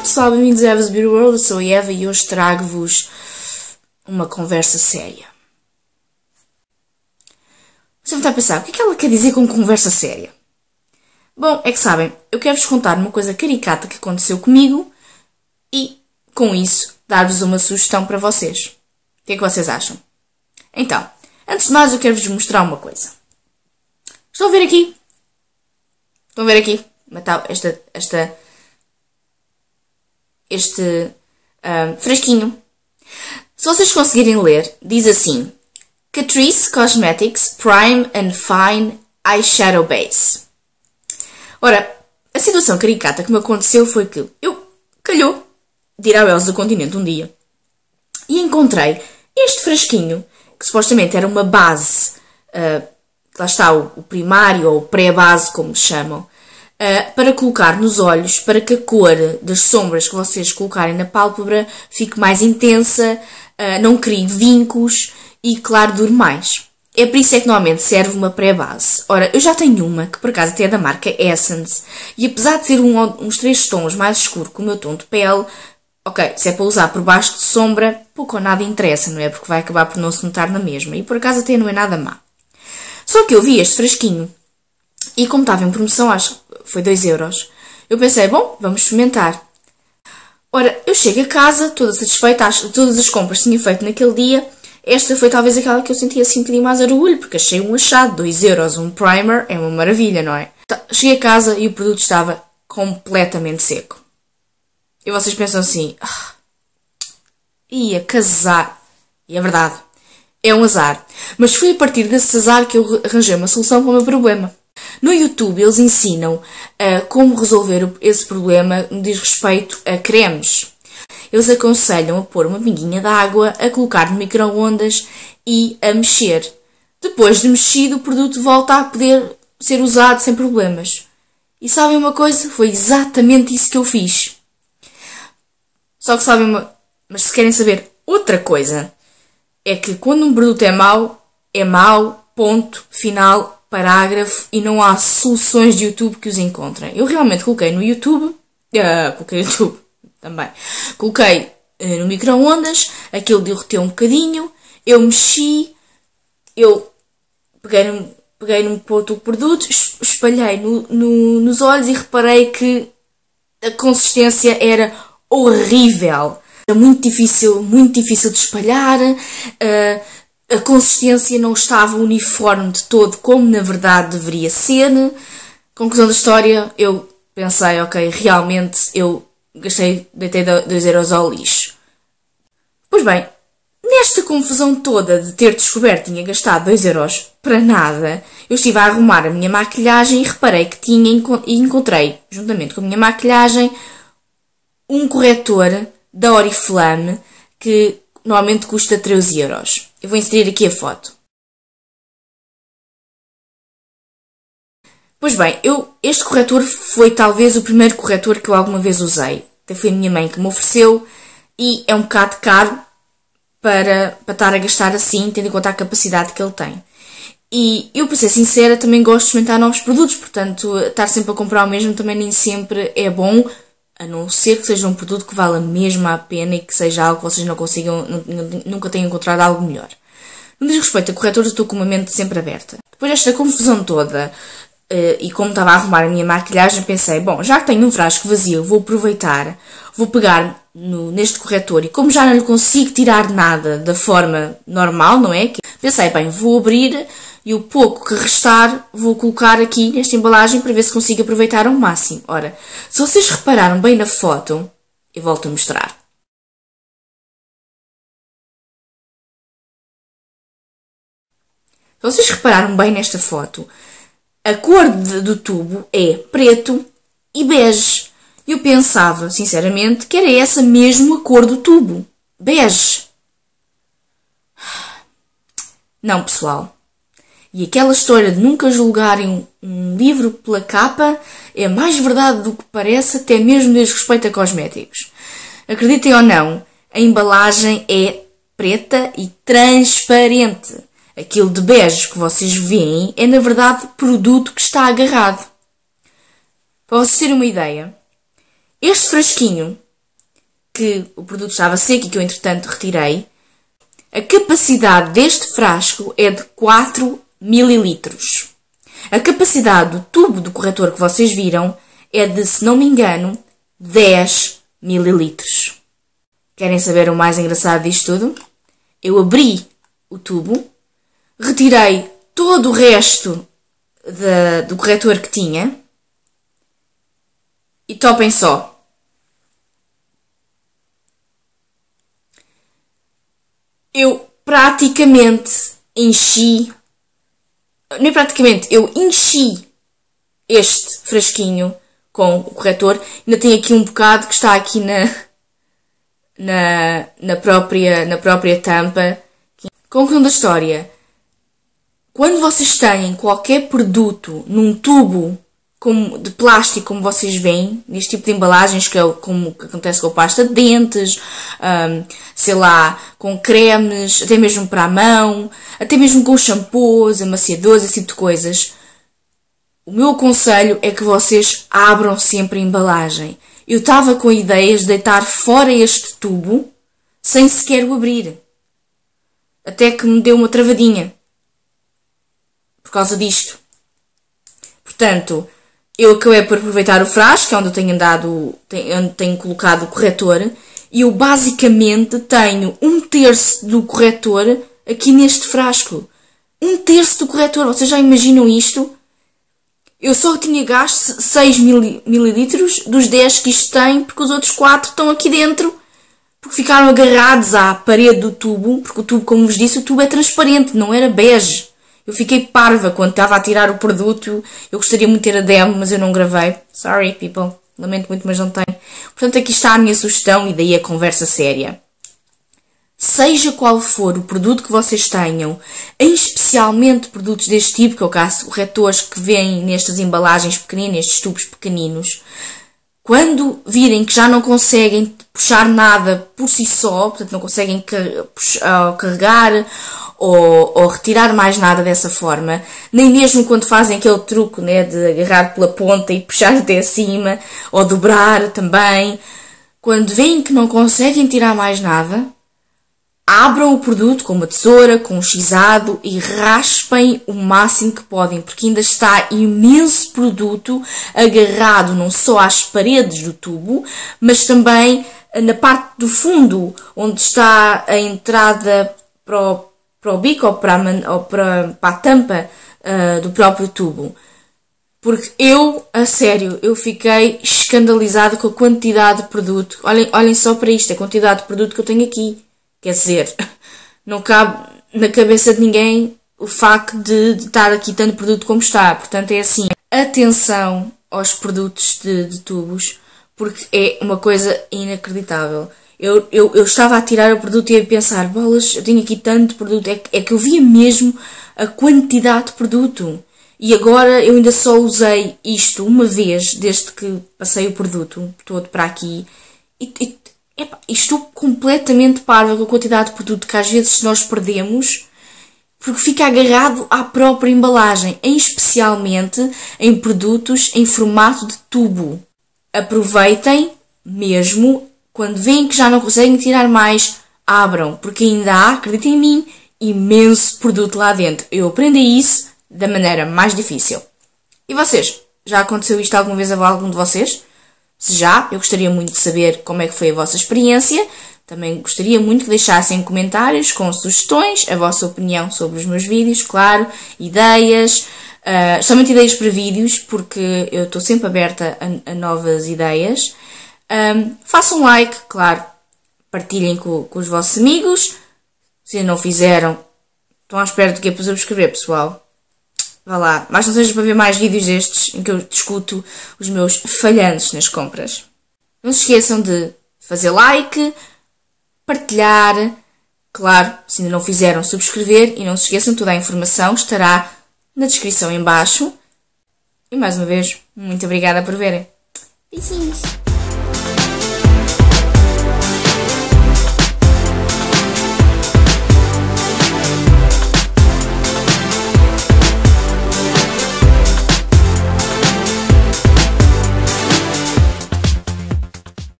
pessoal, bem-vindos a Eva's Beauty World, eu sou a Eva e hoje trago-vos uma conversa séria. Você vai estar a pensar, o que é que ela quer dizer com conversa séria? Bom, é que sabem, eu quero-vos contar uma coisa caricata que aconteceu comigo e, com isso, dar-vos uma sugestão para vocês. O que é que vocês acham? Então, antes de mais eu quero-vos mostrar uma coisa. Estão a ver aqui? Estão a ver aqui? Este frasquinho. Se vocês conseguirem ler, diz assim: Catrice Cosmetics Prime and Fine Eyeshadow Base. Ora, a situação caricata que me aconteceu foi que eu, calhou, de ir ao Elza do Continente um dia e encontrei este frasquinho, que supostamente era uma base, lá está o primário ou pré-base, como chamam, para colocar nos olhos, para que a cor das sombras que vocês colocarem na pálpebra fique mais intensa, não crie vincos e, claro, dure mais. É por isso que normalmente serve uma pré-base. Ora, eu já tenho uma, que por acaso até é da marca Essence, e apesar de ser uns 3 tons mais escuro que o meu tom de pele, ok, se é para usar por baixo de sombra, pouco ou nada interessa, não é? Porque vai acabar por não se notar na mesma, e por acaso até não é nada má. Só que eu vi este fresquinho, e como estava em promoção, acho que foi 2€. Eu pensei, bom, vamos experimentar. Ora, eu chego a casa, toda satisfeita, acho que todas as compras que tinha feito naquele dia. Esta foi talvez aquela que eu senti assim um bocadinho mais orgulho, porque achei um achado, 2€, um primer, é uma maravilha, não é? Cheguei a casa e o produto estava completamente seco. E vocês pensam assim, ia casar. E é verdade, é um azar. Mas foi a partir desse azar que eu arranjei uma solução para o meu problema. No YouTube eles ensinam como resolver esse problema no diz respeito a cremes. Eles aconselham a pôr uma pinguinha de água, a colocar no micro-ondas e a mexer. Depois de mexido, o produto volta a poder ser usado sem problemas. E sabem uma coisa? Foi exatamente isso que eu fiz. Só que sabem uma... Mas se querem saber outra coisa, é que quando um produto é mau, ponto, final... parágrafo, e não há soluções de YouTube que os encontrem. Eu realmente coloquei no YouTube, coloquei no micro-ondas, aquilo derreteu um bocadinho, eu mexi, eu peguei num ponto o produto, espalhei nos olhos e reparei que a consistência era horrível. Era muito difícil de espalhar, a consistência não estava uniforme de todo, como na verdade deveria ser. Conclusão da história, eu pensei, ok, realmente eu deitei 2€ ao lixo. Pois bem, nesta confusão toda de ter descoberto que tinha gastado 2€ para nada, eu estive a arrumar a minha maquilhagem e reparei que encontrei, juntamente com a minha maquilhagem, um corretor da Oriflame que normalmente custa 13€. Eu vou inserir aqui a foto. Pois bem, este corretor foi talvez o primeiro corretor que eu alguma vez usei. Até foi a minha mãe que me ofereceu e é um bocado caro para estar a gastar assim, tendo em conta a capacidade que ele tem. E eu, para ser sincera, também gosto de experimentar novos produtos, portanto, estar sempre a comprar o mesmo também nem sempre é bom, a não ser que seja um produto que vale mesmo a pena e que seja algo que vocês não consigam, nunca tenham encontrado algo melhor. No que diz respeito a corretores, estou com uma mente sempre aberta. Depois desta confusão toda, e como estava a arrumar a minha maquilhagem, pensei, bom, já que tenho um frasco vazio, vou aproveitar, vou pegar neste corretor, e como já não lhe consigo tirar nada da forma normal, não é? Pensei, bem, vou abrir e o pouco que restar vou colocar aqui nesta embalagem para ver se consigo aproveitar ao máximo. Ora, se vocês repararam bem na foto, eu volto a mostrar. Se vocês repararam bem nesta foto, a cor do tubo é preto e bege. Eu pensava, sinceramente, que era essa mesmo a cor do tubo. Bege. Não, pessoal. E aquela história de nunca julgarem um livro pela capa é mais verdade do que parece, até mesmo desde respeito a cosméticos. Acreditem ou não, a embalagem é preta e transparente. Aquilo de bege que vocês veem é, na verdade, produto que está agarrado. Para vocês terem uma ideia, este frasquinho que o produto estava seco e que eu entretanto retirei, a capacidade deste frasco é de 4 ml. A capacidade do tubo do corretor que vocês viram é de, se não me engano, 10 ml. Querem saber o mais engraçado disto tudo? Eu abri o tubo, retirei todo o resto do corretor que tinha e topem só. Eu praticamente enchi, nem praticamente, eu enchi este frasquinho com o corretor. Ainda tem aqui um bocado que está aqui na própria tampa. Conclusão da história. Quando vocês têm qualquer produto num tubo como de plástico, como vocês veem, neste tipo de embalagens, que é como que acontece com pasta de dentes, sei lá, com cremes, até mesmo para a mão, até mesmo com shampoos, amaciadores, esse tipo de coisas, o meu aconselho é que vocês abram sempre a embalagem. Eu estava com ideias de deitar fora este tubo sem sequer o abrir, até que me deu uma travadinha por causa disto. Portanto, eu acabei por aproveitar o frasco, onde eu tenho andado, onde tenho colocado o corretor, e eu basicamente tenho 1/3 do corretor aqui neste frasco. 1/3 do corretor, vocês já imaginam isto? Eu só tinha gasto 6 ml dos 10 que isto tem, porque os outros 4 estão aqui dentro, porque ficaram agarrados à parede do tubo, porque o tubo, como vos disse, o tubo é transparente, não era bege. Eu fiquei parva quando estava a tirar o produto. Eu gostaria muito de ter a demo, mas eu não gravei. Sorry, people. Lamento muito, mas não tenho. Portanto, aqui está a minha sugestão e daí a conversa séria. Seja qual for o produto que vocês tenham, em especialmente produtos deste tipo, que é o caso corretores que vêm nestas embalagens pequeninas, nestes tubos pequeninos, quando virem que já não conseguem puxar nada por si só, portanto não conseguem carregar ou retirar mais nada dessa forma, nem mesmo quando fazem aquele truque, né, de agarrar pela ponta e puxar até cima, ou dobrar também, quando veem que não conseguem tirar mais nada, abram o produto com uma tesoura, com um xizado e raspem o máximo que podem, porque ainda está imenso produto agarrado não só às paredes do tubo, mas também na parte do fundo, onde está a entrada para o bico ou para a tampa do próprio tubo. Porque eu, a sério, eu fiquei escandalizada com a quantidade de produto. Olhem só para isto, a quantidade de produto que eu tenho aqui. Quer dizer, não cabe na cabeça de ninguém o facto de estar aqui tanto produto como está. Portanto, é assim, atenção aos produtos de tubos, porque é uma coisa inacreditável. Eu estava a tirar o produto e a pensar, bolas, eu tenho aqui tanto produto. É que eu via mesmo a quantidade de produto. E agora eu ainda só usei isto uma vez, desde que passei o produto todo para aqui. E estou completamente parva com a quantidade de produto que às vezes nós perdemos porque fica agarrado à própria embalagem, em especialmente em produtos em formato de tubo. Aproveitem mesmo, quando veem que já não conseguem tirar mais, abram, porque ainda há, acreditem em mim, imenso produto lá dentro. Eu aprendi isso da maneira mais difícil. E vocês? Já aconteceu isto alguma vez a algum de vocês? Se já, eu gostaria muito de saber como é que foi a vossa experiência. Também gostaria muito que deixassem comentários com sugestões, a vossa opinião sobre os meus vídeos, claro, ideias, somente ideias para vídeos, porque eu estou sempre aberta a novas ideias. Façam um like, claro, partilhem com os vossos amigos. Se não fizeram, estão à espera do que é para subscrever, pessoal. Vá lá, mas não seja para ver mais vídeos destes em que eu discuto os meus falhanços nas compras. Não se esqueçam de fazer like, partilhar, claro, se ainda não fizeram, subscrever, e não se esqueçam, toda a informação estará na descrição em baixo. E mais uma vez, muito obrigada por verem. Beijinhos!